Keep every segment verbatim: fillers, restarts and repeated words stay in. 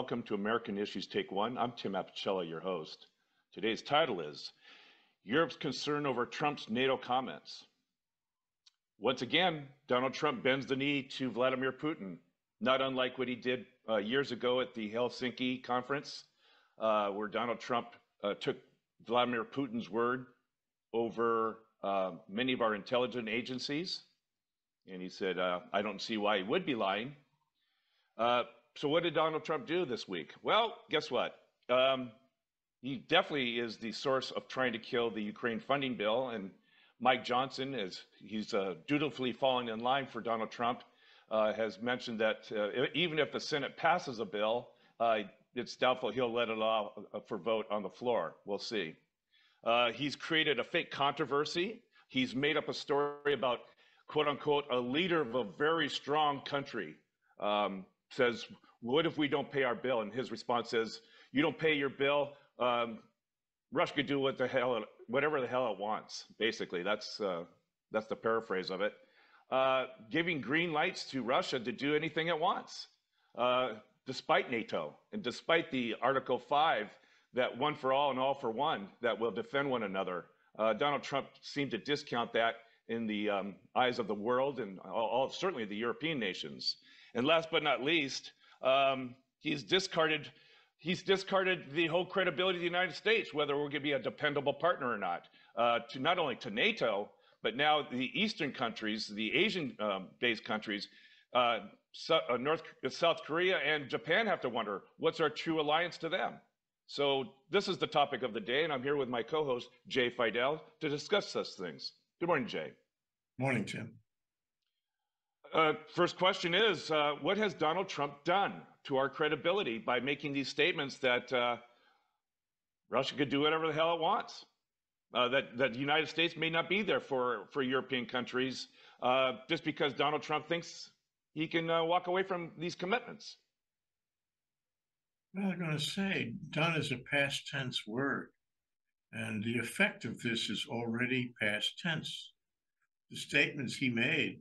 Welcome to American Issues Take One. I'm Tim Apicella, your host. Today's title is Europe's Concern Over Trump's NATO Comments. Once again, Donald Trump bends the knee to Vladimir Putin, not unlike what he did uh, years ago at the Helsinki Conference, uh, where Donald Trump uh, took Vladimir Putin's word over uh, many of our intelligence agencies. And he said, uh, I don't see why he would be lying. Uh, So what did Donald Trump do this week? Well, guess what? Um, he definitely is the source of trying to kill the Ukraine funding bill. And Mike Johnson, is, he's uh, dutifully falling in line for Donald Trump, uh, has mentioned that uh, even if the Senate passes a bill, uh, it's doubtful he'll let it off for vote on the floor. We'll see. Uh, he's created a fake controversy. He's made up a story about, quote unquote, a leader of a very strong country. Um, says, what if we don't pay our bill? And his response is, you don't pay your bill, um, Russia could do what the hell, whatever the hell it wants, basically. That's, uh, that's the paraphrase of it. Uh, giving green lights to Russia to do anything it wants, uh, despite NATO and despite the Article Five, that one for all and all for one, that will defend one another. Uh, Donald Trump seemed to discount that in the um, eyes of the world and all, all, certainly the European nations. And last but not least, um, he's discarded he's discarded the whole credibility of the United States, whether we're going to be a dependable partner or not, uh, to not only to NATO, but now the Eastern countries, the Asian-based um, countries, uh, so, uh, North, South Korea and Japan have to wonder, what's our true alliance to them? So this is the topic of the day, and I'm here with my co-host, Jay Fidel, to discuss such things. Good morning, Jay. Morning, Jim. Uh, first question is, uh, what has Donald Trump done to our credibility by making these statements that uh, Russia could do whatever the hell it wants, uh, that, that the United States may not be there for, for European countries, uh, just because Donald Trump thinks he can uh, walk away from these commitments? Well, I'm going to say done is a past tense word, and the effect of this is already past tense. The statements he made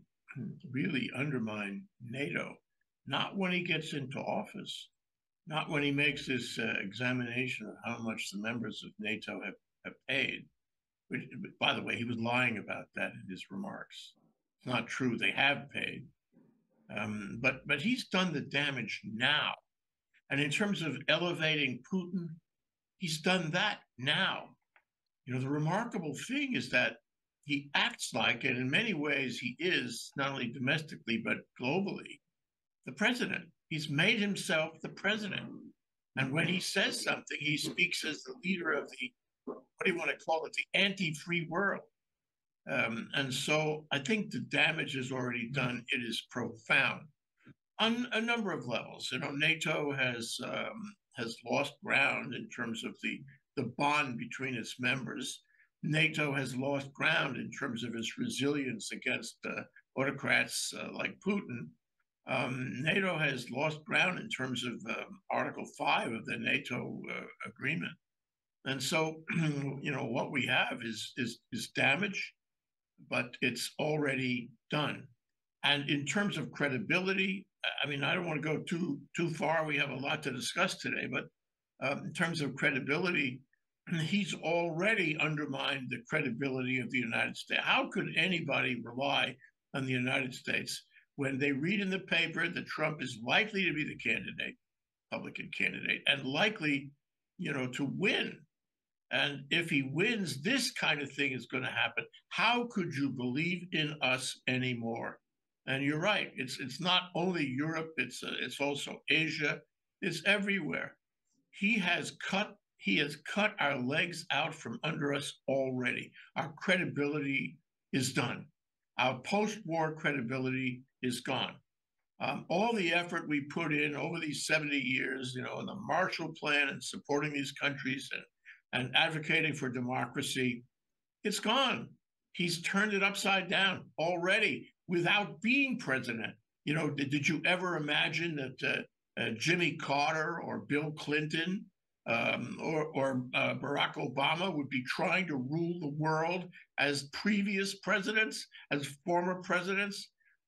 really undermine NATO, not when he gets into office, not when he makes this uh, examination of how much the members of NATO have, have paid. Which, by the way, he was lying about that in his remarks. It's not true, they have paid. Um, but, but he's done the damage now. And in terms of elevating Putin, he's done that now. You know, the remarkable thing is that he acts like, and in many ways he is, not only domestically, but globally, the president. He's made himself the president. And when he says something, he speaks as the leader of the, what do you want to call it, the anti-free world. Um, and so I think the damage is already done. It is profound on a number of levels. You know, NATO has, um, has lost ground in terms of the, the bond between its members. NATO has lost ground in terms of its resilience against uh, autocrats uh, like Putin. Um, NATO has lost ground in terms of um, Article Five of the NATO uh, agreement. And so, you know, what we have is, is, is damage, but it's already done. And in terms of credibility, I mean, I don't want to go too, too far. We have a lot to discuss today, but um, in terms of credibility, he's already undermined the credibility of the United States. How could anybody rely on the United States when they read in the paper that Trump is likely to be the candidate, Republican candidate, and likely, you know, to win? And if he wins, this kind of thing is going to happen. How could you believe in us anymore? And you're right. It's it's not only Europe. It's uh, it's also Asia. It's everywhere. He has cut. He has cut our legs out from under us already. Our credibility is done. Our post-war credibility is gone. Um, all the effort we put in over these seventy years, you know, in the Marshall Plan and supporting these countries and, and advocating for democracy, it's gone. He's turned it upside down already without being president. You know, did, did you ever imagine that uh, uh, Jimmy Carter or Bill Clinton Um, or, or uh, Barack Obama would be trying to rule the world as previous presidents, as former presidents?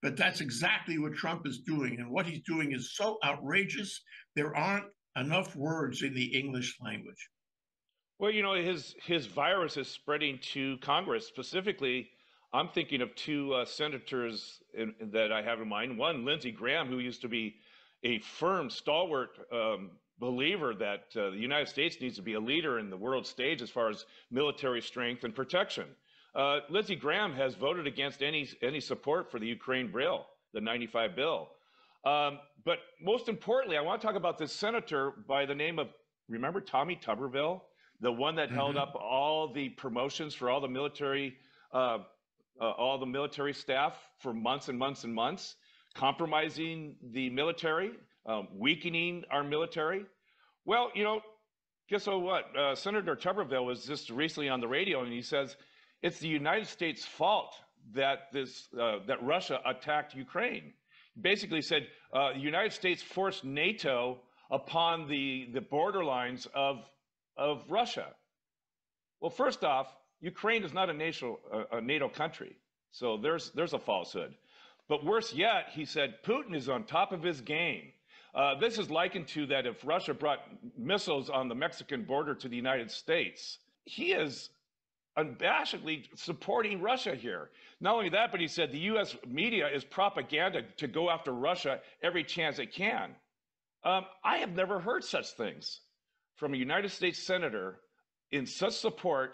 But that's exactly what Trump is doing. And what he's doing is so outrageous. There aren't enough words in the English language. Well, you know, his his virus is spreading to Congress. Specifically, I'm thinking of two uh, senators in, that I have in mind. One, Lindsey Graham, who used to be a firm, stalwart um, believer that uh, the United States needs to be a leader in the world stage as far as military strength and protection. Uh, Lindsey Graham has voted against any any support for the Ukraine bill, the ninety-five bill. Um, but most importantly, I want to talk about this senator by the name of, remember Tommy Tuberville? The one that mm-hmm. held up all the promotions for all the military, uh, uh, all the military staff for months and months and months, compromising the military, um, weakening our military. Well, you know, guess what? Uh, Senator Tuberville was just recently on the radio, and he says it's the United States' fault that this uh, that Russia attacked Ukraine. Basically said uh, the United States forced NATO upon the the borderlines of. of Russia. Well, first off, Ukraine is not a NATO, a NATO country, so there's there's a falsehood. But worse yet, he said Putin is on top of his game. Uh, this is likened to that if Russia brought missiles on the Mexican border to the United States. He is unabashedly supporting Russia here. Not only that, but he said the U S media is propaganda to go after Russia every chance it can. Um, I have never heard such things from a United States senator in such support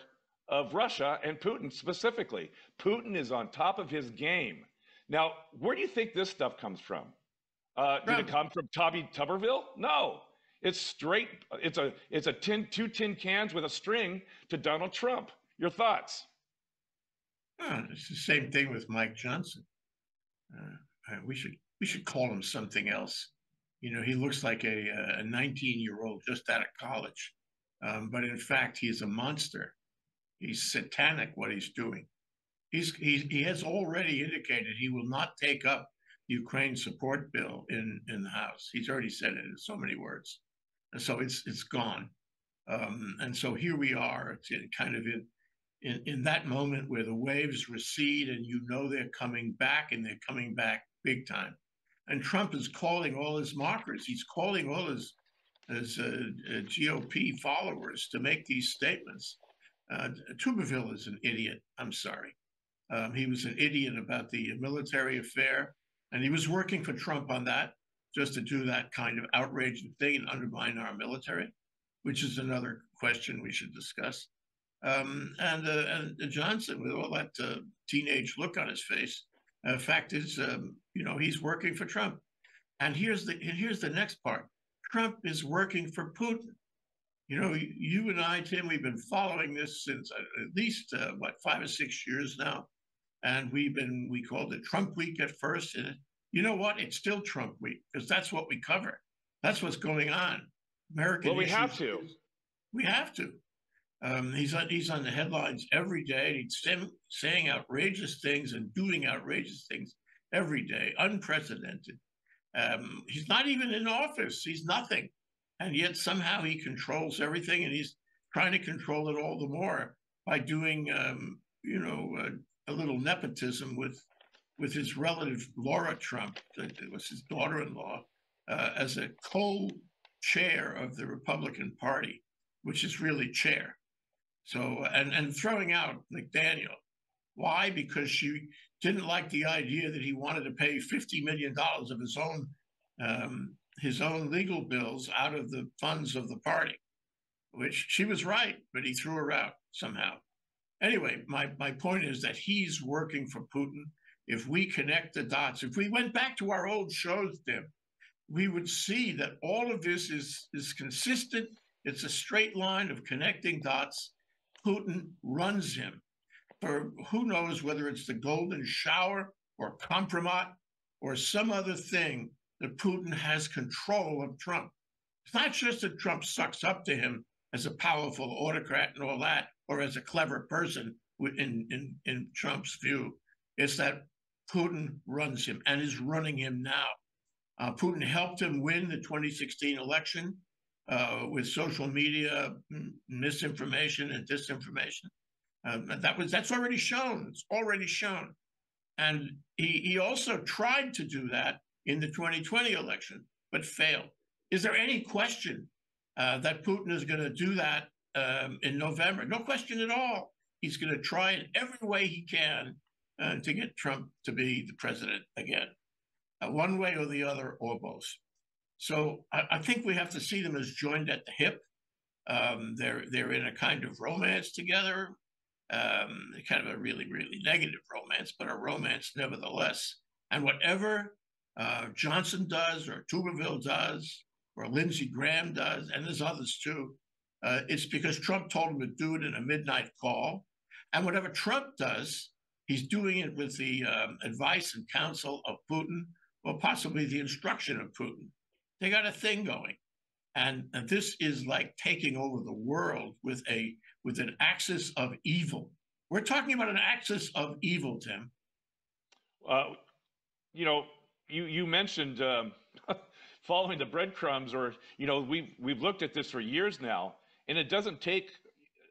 of Russia and Putin specifically. Putin is on top of his game. Now, where do you think this stuff comes from? Uh, did it come from Tommy Tuberville? No, it's straight. It's a it's a tin two tin cans with a string to Donald Trump. Your thoughts? Oh, it's the same thing with Mike Johnson. Uh, we should we should call him something else. You know, he looks like a nineteen-year-old just out of college. Um, but in fact, he's a monster. He's satanic, what he's doing. He's, he, he has already indicated he will not take up the Ukraine support bill in, in the House. He's already said it in so many words. And so it's it's gone. Um, and so here we are. It's in kind of in, in, in that moment where the waves recede and you know they're coming back, and they're coming back big time. And Trump is calling all his mockers. He's calling all his, his uh, G O P followers to make these statements. Uh, Tuberville is an idiot. I'm sorry. Um, he was an idiot about the military affair. And he was working for Trump on that, just to do that kind of outraged thing and undermine our military, which is another question we should discuss. Um, and, uh, and Johnson, with all that uh, teenage look on his face, the uh, fact is, um, you know, he's working for Trump. And here's the and here's the next part. Trump is working for Putin. You know, you, you and I, Tim, we've been following this since at least, uh, what, five or six years now. And we've been, we called it Trump Week at first. And you know what? It's still Trump Week, because that's what we cover. That's what's going on. American Well, we issues, have to. We have to. Um, he's, on, he's on the headlines every day. He's sim, saying outrageous things and doing outrageous things every day, unprecedented. Um, he's not even in office. He's nothing. And yet somehow he controls everything, and he's trying to control it all the more by doing, um, you know, uh, a little nepotism with, with his relative, Laura Trump, that was his daughter-in-law, uh, as a co-chair of the Republican Party, which is really chair. So, and, and throwing out McDaniel. Why? Because she didn't like the idea that he wanted to pay fifty million dollars of his own, um, his own legal bills out of the funds of the party, which she was right, but he threw her out somehow. Anyway, my, my point is that he's working for Putin. If we connect the dots, if we went back to our old shows, Tim, we would see that all of this is, is consistent. It's a straight line of connecting dots. Putin runs him for who knows whether it's the golden shower or compromat or some other thing that Putin has control of Trump. It's not just that Trump sucks up to him as a powerful autocrat and all that, or as a clever person in, in, in Trump's view. It's that Putin runs him and is running him now. Uh, Putin helped him win the twenty sixteen election Uh, with social media misinformation and disinformation. Um, and that was that's already shown. It's already shown. And he, he also tried to do that in the twenty twenty election, but failed. Is there any question uh, that Putin is going to do that um, in November. No question at all. He's going to try in every way he can uh, to get Trump to be the president again, uh, one way or the other, or both. So I, I think we have to see them as joined at the hip. Um, they're they're in a kind of romance together, um, kind of a really, really negative romance, but a romance nevertheless. And whatever uh, Johnson does, or Tuberville does, or Lindsey Graham does, and there's others too, uh, it's because Trump told him to do it in a midnight call. And whatever Trump does, he's doing it with the um, advice and counsel of Putin, or possibly the instruction of Putin. They got a thing going. And, and this is like taking over the world with a with an axis of evil. We're talking about an axis of evil, Tim. Uh, you know, you you mentioned um, following the breadcrumbs, or you know, we've we've looked at this for years now, and it doesn't take,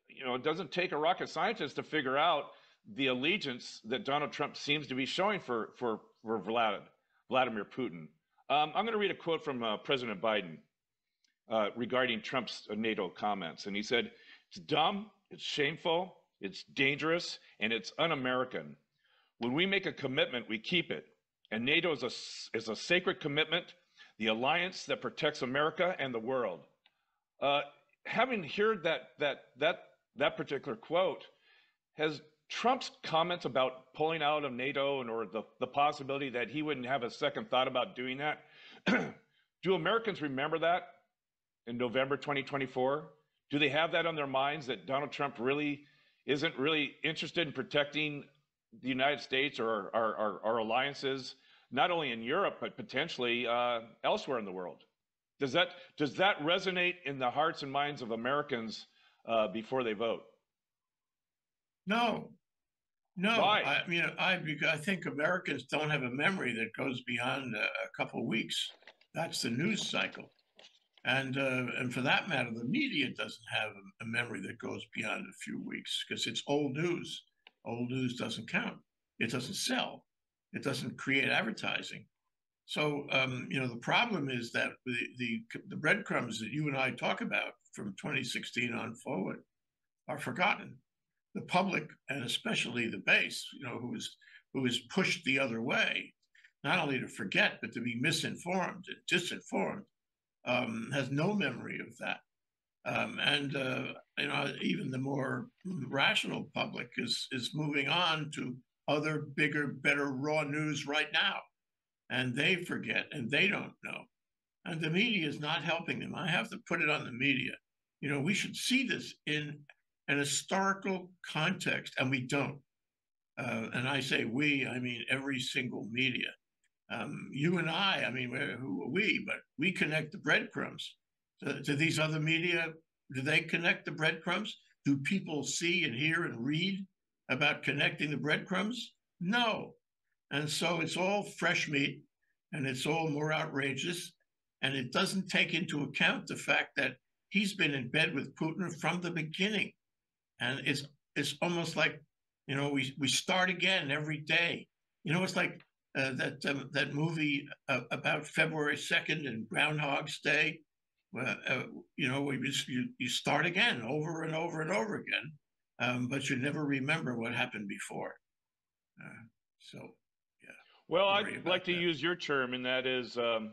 you know, it doesn't take a rocket scientist to figure out the allegiance that Donald Trump seems to be showing for for for Vlad, Vladimir Putin. Um, I'm going to read a quote from uh, President Biden. Uh, regarding Trump's NATO comments. And he said, it's dumb, it's shameful, it's dangerous, and it's un-American. When we make a commitment, we keep it. And NATO is a, is a sacred commitment, the alliance that protects America and the world. Uh, having heard that, that, that, that particular quote, has Trump's comments about pulling out of NATO and or the, the possibility that he wouldn't have a second thought about doing that, do Americans remember that? In November twenty twenty-four, do they have that on their minds that Donald Trump really isn't really interested in protecting the United States or our, our, our alliances, not only in Europe but potentially uh, elsewhere in the world? Does that does that resonate in the hearts and minds of Americans uh, before they vote? No, no. Why? I mean, I I think Americans don't have a memory that goes beyond a couple of weeks. That's the news cycle. And, uh, and for that matter, the media doesn't have a memory that goes beyond a few weeks because it's old news. Old news doesn't count. It doesn't sell. It doesn't create advertising. So, um, you know, the problem is that the, the, the breadcrumbs that you and I talk about from twenty sixteen on forward are forgotten. The public, and especially the base, you know, who is, who is pushed the other way, not only to forget, but to be misinformed and disinformed. Um, has no memory of that, um, and uh, you know, even the more rational public is is moving on to other, bigger, better raw news right now, and they forget and they don't know, and the media is not helping them. I have to put it on the media. You know, we should see this in an historical context, and we don't. Uh, and I say we, I mean every single media. Um, you and I, I mean, we're, who are we? But we connect the breadcrumbs. To, to these other media, do they connect the breadcrumbs? Do people see and hear and read about connecting the breadcrumbs? No. And so it's all fresh meat, and it's all more outrageous, and it doesn't take into account the fact that he's been in bed with Putin from the beginning. And it's it's almost like, you know, we, we start again every day. You know, it's like, Uh, that um, that movie uh, about February second and Groundhog's Day, uh, uh, you know, we just, you, you start again over and over and over again, um, but you never remember what happened before. Uh, so, yeah. Well, I'd like that. to use your term, and that is um,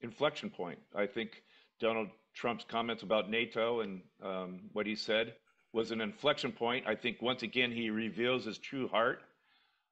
inflection point. I think Donald Trump's comments about NATO and um, what he said was an inflection point. I think once again he reveals his true heart.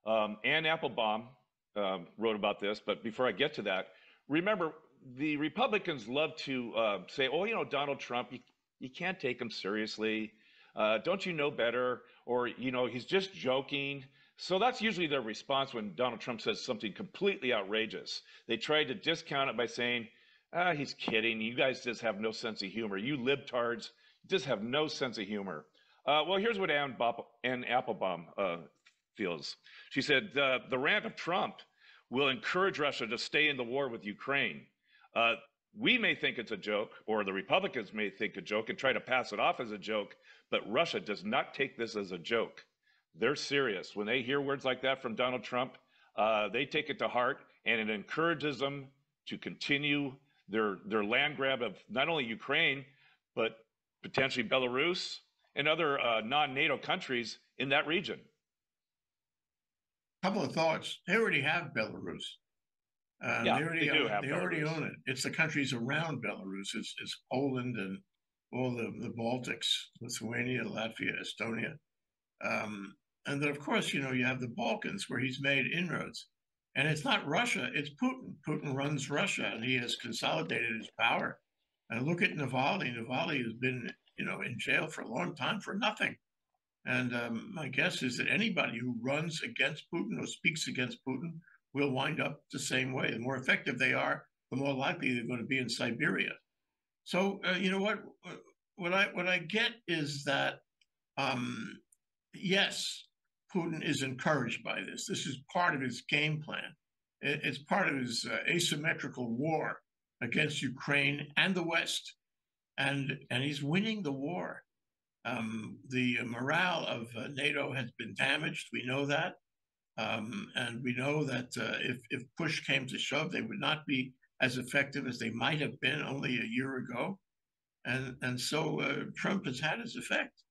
Um, Ann Applebaum. Um, wrote about this, but before I get to that, remember the Republicans love to uh, say, "Oh, you know, Donald Trump, you, you can't take him seriously. Uh, don't you know better?" Or, you know, he's just joking. So that's usually their response when Donald Trump says something completely outrageous. They try to discount it by saying, "Ah, he's kidding. You guys just have no sense of humor. You libtards just have no sense of humor." Uh, well, here's what Ann, Bop- Ann Applebaum uh, feels. She said, uh, the rant of Trump will encourage Russia to stay in the war with Ukraine. Uh, we may think it's a joke, or the Republicans may think a joke and try to pass it off as a joke, but Russia does not take this as a joke. They're serious. When they hear words like that from Donald Trump, uh, they take it to heart, and it encourages them to continue their their land grab of not only Ukraine, but potentially Belarus and other uh, non-NATO countries in that region. Couple of thoughts. They already have Belarus. Um, yeah, they already, they do own, have they Belarus. already own it. It's the countries around Belarus. It's, it's Poland and all the, the Baltics, Lithuania, Latvia, Estonia. Um, and then, of course, you know, you have the Balkans where he's made inroads. And it's not Russia, it's Putin. Putin runs Russia, and he has consolidated his power. And look at Navalny. Navalny has been, you know, in jail for a long time for nothing. And um, my guess is that anybody who runs against Putin or speaks against Putin will wind up the same way. The more effective they are, the more likely they're going to be in Siberia. So uh, you know what? What I what I get is that um, yes, Putin is encouraged by this. This is part of his game plan. It's part of his uh, asymmetrical war against Ukraine and the West, and and he's winning the war. Um, the morale of uh, NATO has been damaged. We know that. Um, and we know that uh, if, if push came to shove, they would not be as effective as they might have been only a year ago. And, and so uh, Trump has had his effect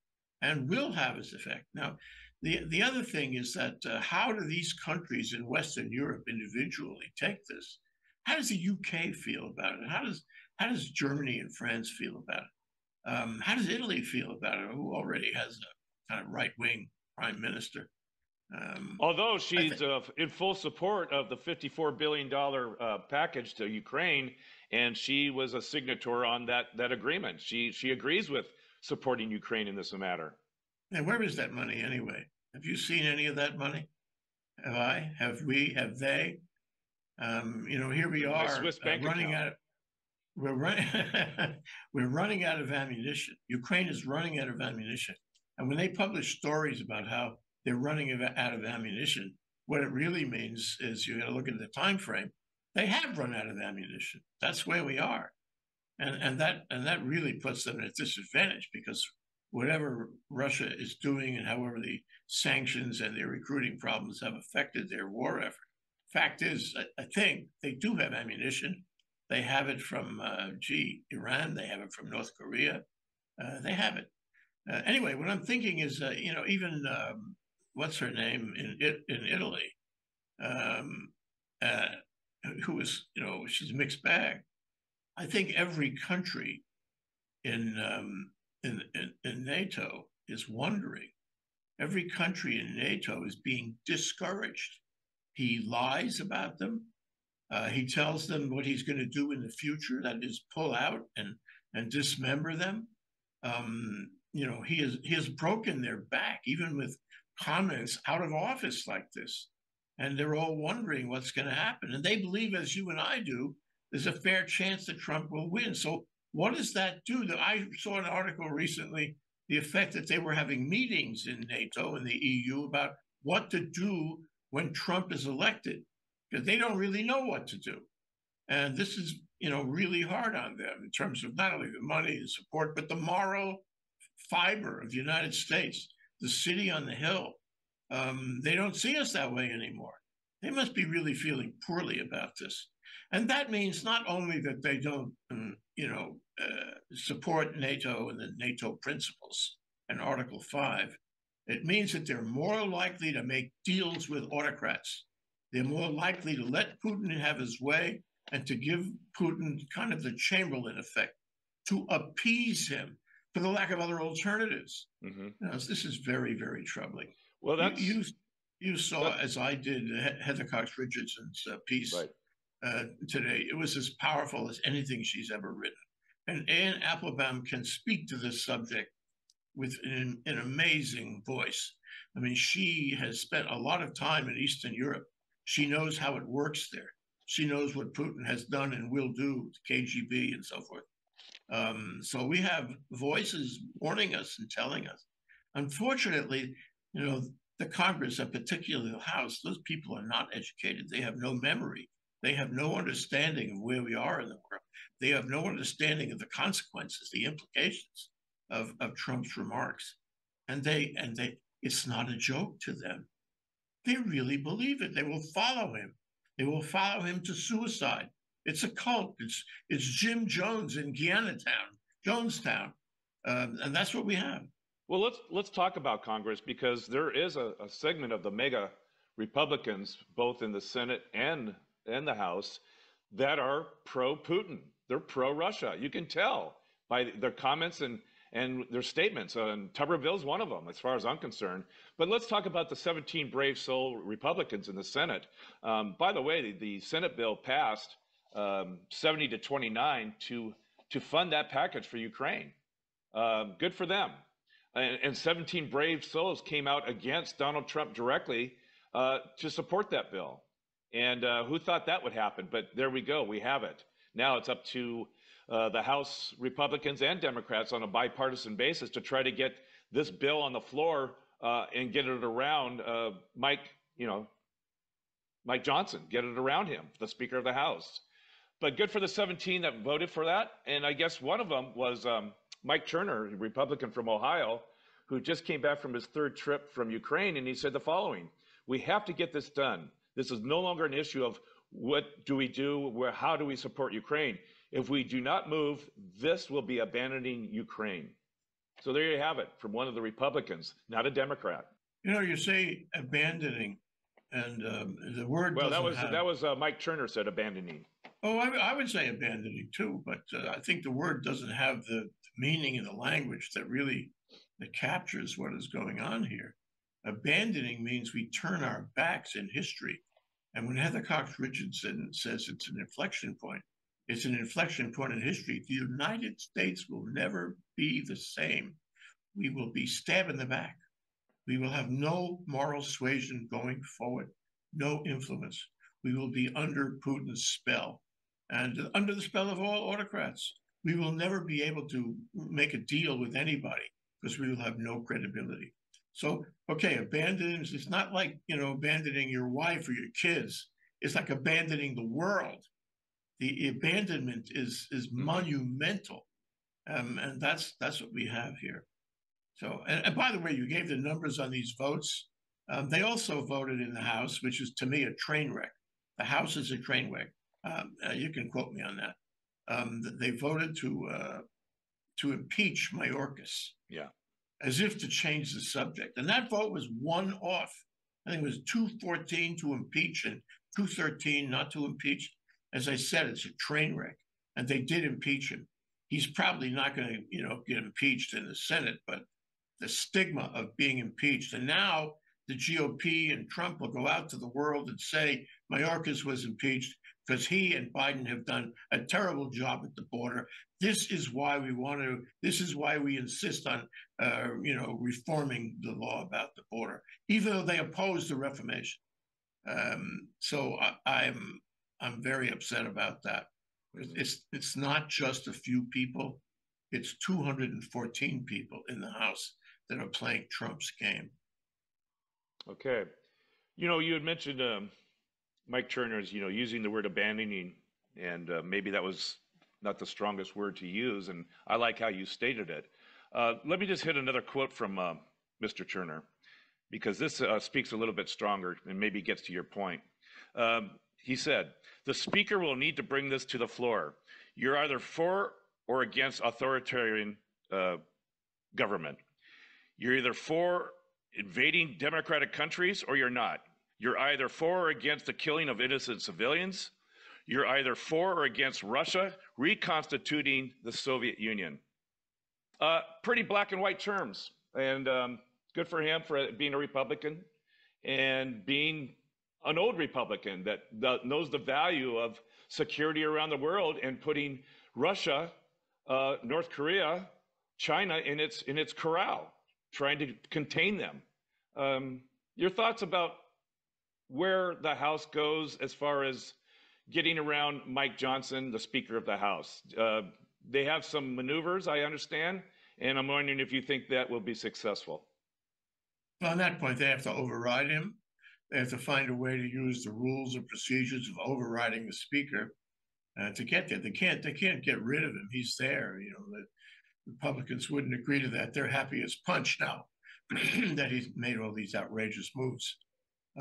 and will have his effect. Now, the, the other thing is that uh, how do these countries in Western Europe individually take this? How does the U K feel about it? How does, how does Germany and France feel about it? Um, how does Italy feel about it, who already has a kind of right-wing prime minister? Um, Although she's uh, in full support of the fifty-four billion dollars uh, package to Ukraine, and she was a signatory on that, that agreement. She, she agrees with supporting Ukraine in this matter. And where is that money anyway? Have you seen any of that money? Have I? Have we? Have they? Um, you know, here we are uh, running out of... We're, run We're running out of ammunition. Ukraine is running out of ammunition. And when they publish stories about how they're running out of ammunition, what it really means is you got to look at the time frame. They have run out of ammunition. That's where we are. And, and, that, and that really puts them at a disadvantage because whatever Russia is doing and however the sanctions and their recruiting problems have affected their war effort. Fact is, I, I think they do have ammunition. They have it from, uh, gee, Iran. They have it from North Korea. Uh, they have it. Uh, anyway, what I'm thinking is, uh, you know, even um, what's her name in in Italy, um, uh, who is, you know, she's a mixed bag. I think every country in, um, in, in, in NATO is wondering. Every country in NATO is being discouraged. He lies about them. Uh, he tells them what he's going to do in the future, that is, pull out and and dismember them. Um, you know, he has he has broken their back, even with comments out of office like this, and they're all wondering what's going to happen. And they believe, as you and I do, there's a fair chance that Trump will win. So what does that do? I saw an article recently, the effect that they were having meetings in NATO and the E U about what to do when Trump is elected. Because they don't really know what to do. And this is, you know, really hard on them in terms of not only the money and support, but the moral fiber of the United States, the city on the hill. Um, they don't see us that way anymore. They must be really feeling poorly about this. And that means not only that they don't, um, you know, uh, support NATO and the NATO principles and Article Five, it means that they're more likely to make deals with autocrats. They're more likely to let Putin have his way and to give Putin kind of the Chamberlain effect, to appease him for the lack of other alternatives. Mm-hmm. You know, this is very, very troubling. Well, that's, you, you, you saw, that's, as I did, Heather Cox Richardson's uh, piece right. uh, today. It was as powerful as anything she's ever written. And Ann Applebaum can speak to this subject with an, an amazing voice. I mean, she has spent a lot of time in Eastern Europe. She knows how it works there. She knows what Putin has done and will do to K G B and so forth. Um, so we have voices warning us and telling us. Unfortunately, you know, the Congress and particularly the House, those people are not educated. They have no memory. They have no understanding of where we are in the world. They have no understanding of the consequences, the implications of, of Trump's remarks. And they, and they, it's not a joke to them. They really believe it. They will follow him. They will follow him to suicide. It's a cult. It's it's Jim Jones in Guyana town, Jonestown, um, and that's what we have. Well, let's let's talk about Congress, because there is a, a segment of the mega Republicans, both in the Senate and and the House, that are pro-Putin. They're pro-Russia. You can tell by their comments and and their statements. And Tuberville's one of them, as far as I'm concerned. But let's talk about the seventeen brave soul Republicans in the Senate. Um, by the way, the, the Senate bill passed um, seventy to twenty-nine to to fund that package for Ukraine. Um, good for them. And, and seventeen brave souls came out against Donald Trump directly uh, to support that bill. And uh, who thought that would happen? But there we go. We have it. Now it's up to uh, the House Republicans and Democrats on a bipartisan basis to try to get this bill on the floor uh, and get it around uh, Mike, you know, Mike Johnson, get it around him, the Speaker of the House. But good for the seventeen that voted for that. And I guess one of them was um, Mike Turner, a Republican from Ohio, who just came back from his third trip from Ukraine. And he said the following: we have to get this done. This is no longer an issue of what do we do, where, how do we support Ukraine? If we do not move, this will be abandoning Ukraine. So there you have it, from one of the Republicans, not a Democrat. You know, you say abandoning, and um, the word. Well, that was have... that was uh, Mike Turner said abandoning. Oh, I, I would say abandoning too, but uh, I think the word doesn't have the meaning in the language that really that captures what is going on here. Abandoning means we turn our backs in history. And when Heather Cox Richardson says it's an inflection point, it's an inflection point in history. The United States will never be the same. We will be stabbed in the back. We will have no moral suasion going forward, no influence. We will be under Putin's spell and under the spell of all autocrats. We will never be able to make a deal with anybody because we will have no credibility. So, okay, abandoning is not like, you know, abandoning your wife or your kids. It's like abandoning the world. The abandonment is is mm-hmm. monumental, um, and that's that's what we have here. So, and, and by the way, you gave the numbers on these votes. Um, they also voted in the House, which is to me a train wreck. The House is a train wreck. Um, uh, you can quote me on that. Um, they voted to uh, to impeach Mayorkas. Yeah. As if to change the subject. And that vote was one off. I think it was two fourteen to impeach and two thirteen not to impeach. As I said, it's a train wreck. And they did impeach him. He's probably not going to, you know, get impeached in the Senate, but the stigma of being impeached. And now the G O P and Trump will go out to the world and say Mayorkas was impeached because he and Biden have done a terrible job at the border. This is why we want to, this is why we insist on, uh, you know, reforming the law about the border, even though they oppose the Reformation. Um, so I, I'm, I'm very upset about that. It's, it's not just a few people, it's two hundred fourteen people in the House that are playing Trump's game. Okay. You know, you had mentioned, um, Mike Turner's, you know, using the word abandoning, and uh, maybe that was not the strongest word to use, and I like how you stated it. Uh, let me just hit another quote from uh, Mister Turner, because this uh, speaks a little bit stronger and maybe gets to your point. Um, he said, the Speaker will need to bring this to the floor. You're either for or against authoritarian uh, government. You're either for invading democratic countries or you're not. You're either for or against the killing of innocent civilians. You're either for or against Russia reconstituting the Soviet Union. Uh, pretty black and white terms. And um, good for him for being a Republican and being an old Republican that, that knows the value of security around the world and putting Russia, uh, North Korea, China in its, in its corral, trying to contain them. Um, your thoughts about where the House goes as far as getting around Mike Johnson, the Speaker of the House? Uh, they have some maneuvers, I understand, and I'm wondering if you think that will be successful. Well, on that point, they have to override him. They have to find a way to use the rules and procedures of overriding the Speaker uh, to get there. They can't, they can't get rid of him. He's there. You know, the Republicans wouldn't agree to that. They're happy as punch now that he's made all these outrageous moves.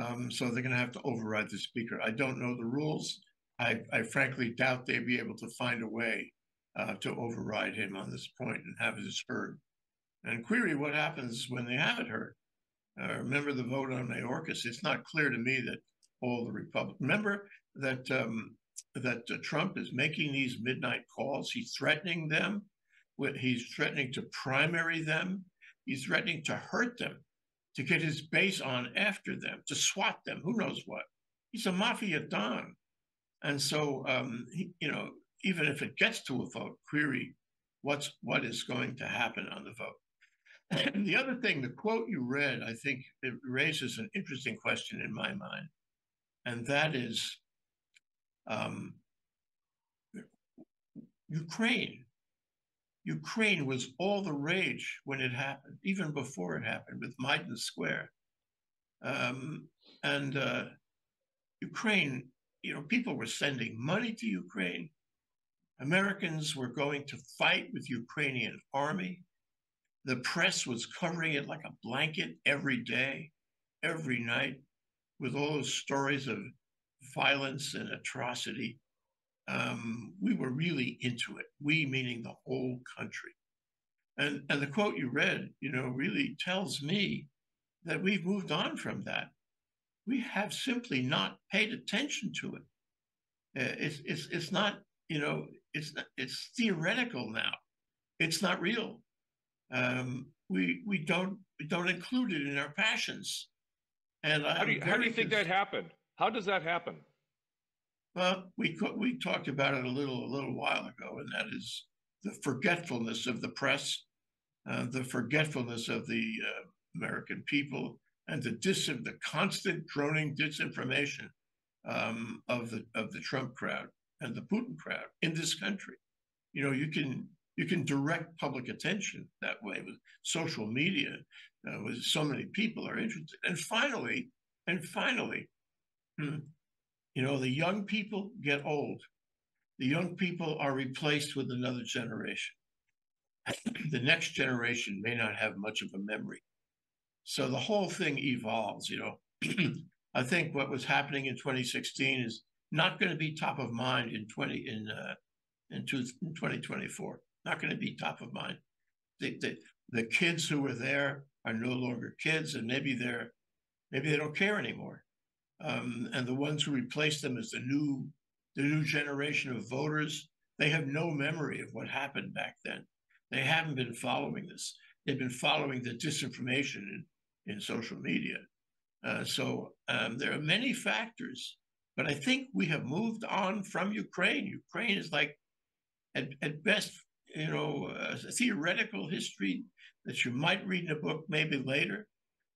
Um, so they're going to have to override the Speaker. I don't know the rules. I, I frankly doubt they'd be able to find a way uh, to override him on this point and have this heard. And query what happens when they have it heard. Uh, remember the vote on Mayorkas. It's not clear to me that all the Republicans. Remember that um, that uh, Trump is making these midnight calls. He's threatening them. He's threatening to primary them. He's threatening to hurt them, to get his base on after them, to swat them. Who knows what? He's a mafia don. And so, um, he, you know, even if it gets to a vote, query what's what is going to happen on the vote. And the other thing, the quote you read, I think it raises an interesting question in my mind, and that is um, Ukraine. Ukraine was all the rage when it happened, even before it happened with Maidan Square. Um, and uh, Ukraine, you know, people were sending money to Ukraine. Americans were going to fight with Ukrainian army. The press was covering it like a blanket every day, every night, with all those stories of violence and atrocity. Um, we were really into it, we meaning the whole country. And, and the quote you read, you know, really tells me that we've moved on from that. We have simply not paid attention to it. It's, it's, it's not, you know, it's, not, it's theoretical now. It's not real. Um, we we don't we don't include it in our passions. And how do you, how do you think that happened? How does that happen? Well, we we talked about it a little a little while ago, and that is the forgetfulness of the press, uh, the forgetfulness of the uh, American people, and the dis the constant droning disinformation um, of the of the Trump crowd and the Putin crowd in this country. You know, you can. You can direct public attention that way with social media, uh, with so many people are interested. And finally, and finally, you know, the young people get old. The young people are replaced with another generation. The next generation may not have much of a memory. So the whole thing evolves, you know. I think what was happening in twenty sixteen is not going to be top of mind in twenty in uh, in, two, in twenty twenty-four. Not going to be top of mind. The, the, the kids who were there are no longer kids, and maybe they're maybe they don't care anymore. Um, and the ones who replace them as the new the new generation of voters, they have no memory of what happened back then. They haven't been following this. They've been following the disinformation in, in social media. Uh, so um, there are many factors, but I think we have moved on from Ukraine. Ukraine is like at, at best, you know, a theoretical history that you might read in a book maybe later,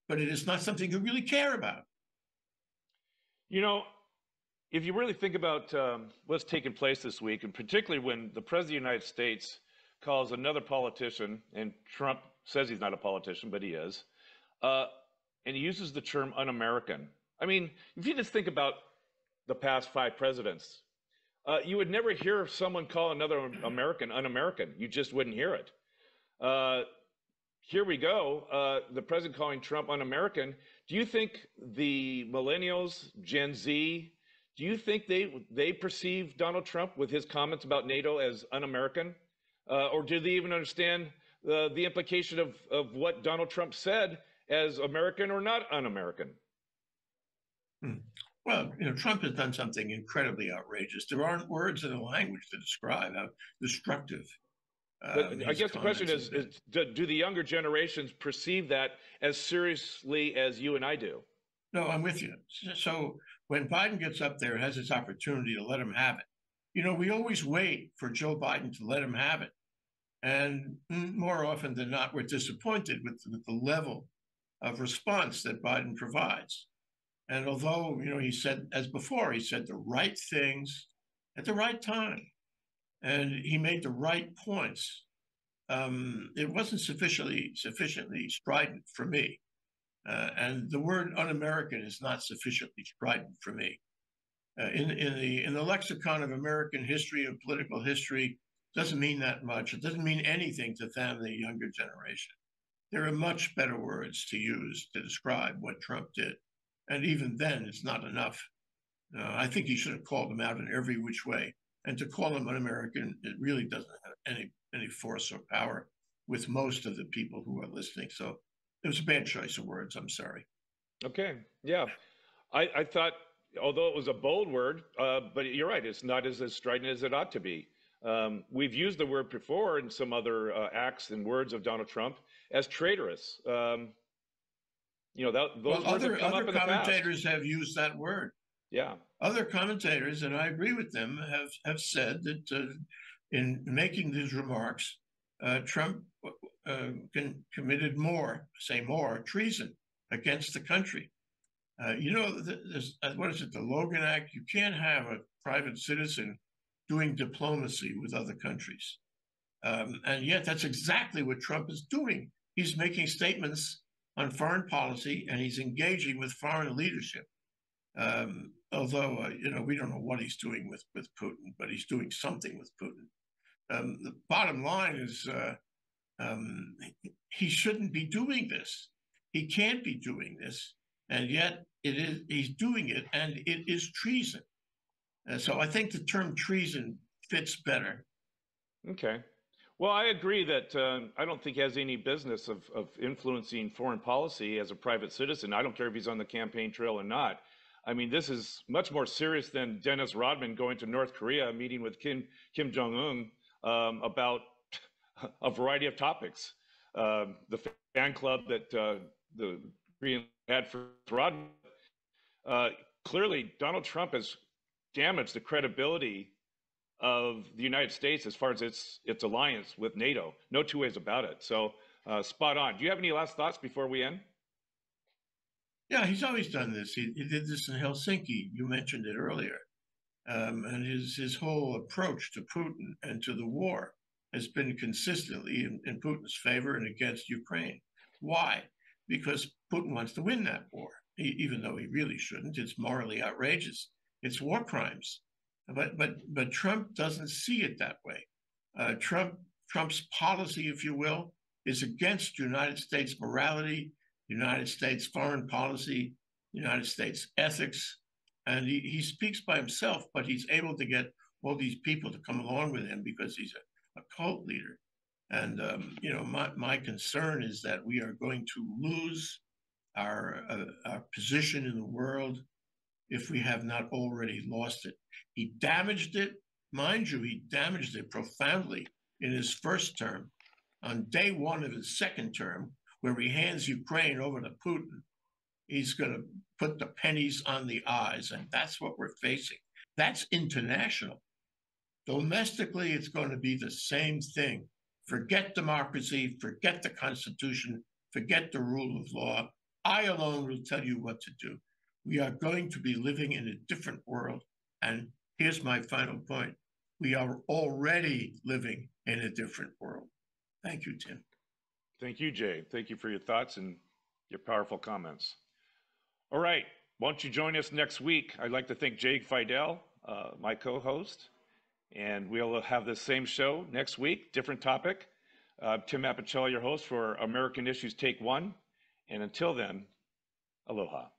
but it is not something you really care about. You know, if you really think about um, what's taken place this week, and particularly when the President of the United States calls another politician, and Trump says he's not a politician, but he is, uh, and he uses the term un-American. I mean, if you just think about the past five presidents, Uh, you would never hear someone call another American un-American. You just wouldn't hear it. Uh, here we go. Uh, the president calling Trump un-American. Do you think the millennials, Gen Z, do you think they they perceive Donald Trump with his comments about NATO as un-American? Uh, or do they even understand the, the implication of, of what Donald Trump said as American or not un-American? Hmm. Well, you know, Trump has done something incredibly outrageous. There aren't words in the language to describe how destructive. Uh, I guess the question is, is do, do the younger generations perceive that as seriously as you and I do? No, I'm with you. So when Biden gets up there and has his opportunity to let him have it, you know, we always wait for Joe Biden to let him have it. And more often than not, we're disappointed with, with the level of response that Biden provides. And although, you know, he said, as before, he said the right things at the right time, and he made the right points, um, it wasn't sufficiently sufficiently strident for me. Uh, and the word un-American is not sufficiently strident for me. Uh, in, in, the, in the lexicon of American history and political history, doesn't mean that much. It doesn't mean anything to them, the younger generation. There are much better words to use to describe what Trump did. And even then, it's not enough. Uh, I think he should have called them out in every which way. And to call him un-American, it really doesn't have any any force or power with most of the people who are listening. So it was a bad choice of words. I'm sorry. Okay. Yeah. I, I thought, although it was a bold word, uh, but you're right, it's not as, as strident as it ought to be. Um, we've used the word before in some other uh, acts and words of Donald Trump as traitorous. Um, you know, that, those well, other, other commentators have used that word. Yeah. Other commentators, and I agree with them, have, have said that uh, in making these remarks, uh, Trump uh, can, committed more, say more, treason against the country. Uh, you know, there's, what is it, the Logan Act? You can't have a private citizen doing diplomacy with other countries. Um, and yet that's exactly what Trump is doing. He's making statements on foreign policy, and he's engaging with foreign leadership. Um, although, uh, you know, we don't know what he's doing with, with Putin, but he's doing something with Putin. Um, the bottom line is uh, um, he shouldn't be doing this. He can't be doing this. And yet it is, he's doing it, and it is treason. And so I think the term treason fits better. Okay. Well, I agree that uh, I don't think he has any business of, of influencing foreign policy as a private citizen. I don't care if he's on the campaign trail or not. I mean, this is much more serious than Dennis Rodman going to North Korea, meeting with Kim, Kim Jong-un um, about a variety of topics. Uh, the fan club that uh, the Korean had for Rodman. Uh, clearly, Donald Trump has damaged the credibility of the United States as far as its its alliance with NATO. No two ways about it. So uh, spot on. Do you have any last thoughts before we end? Yeah, he's always done this. He, he did this in Helsinki. You mentioned it earlier. Um, and his, his whole approach to Putin and to the war has been consistently in, in Putin's favor and against Ukraine. Why? Because Putin wants to win that war, he, even though he really shouldn't. It's morally outrageous. It's war crimes. But but but Trump doesn't see it that way. Uh, Trump Trump's policy, if you will, is against United States morality, United States foreign policy, United States ethics. And he, he speaks by himself, but he's able to get all these people to come along with him because he's a, a cult leader. And, um, you know, my, my concern is that we are going to lose our, uh, our position in the world if we have not already lost it. He damaged it. Mind you, he damaged it profoundly in his first term. On day one of his second term, where he hands Ukraine over to Putin, he's going to put the pennies on the eyes, and that's what we're facing. That's international. Domestically, it's going to be the same thing. Forget democracy, forget the Constitution, forget the rule of law. I alone will tell you what to do. We are going to be living in a different world. And here's my final point. We are already living in a different world. Thank you, Tim. Thank you, Jay. Thank you for your thoughts and your powerful comments. All right. Why don't you join us next week? I'd like to thank Jay Fidel, uh, my co-host. And we'll have the same show next week, different topic. Uh, Tim Apicella, your host for American Issues Take One. And until then, aloha.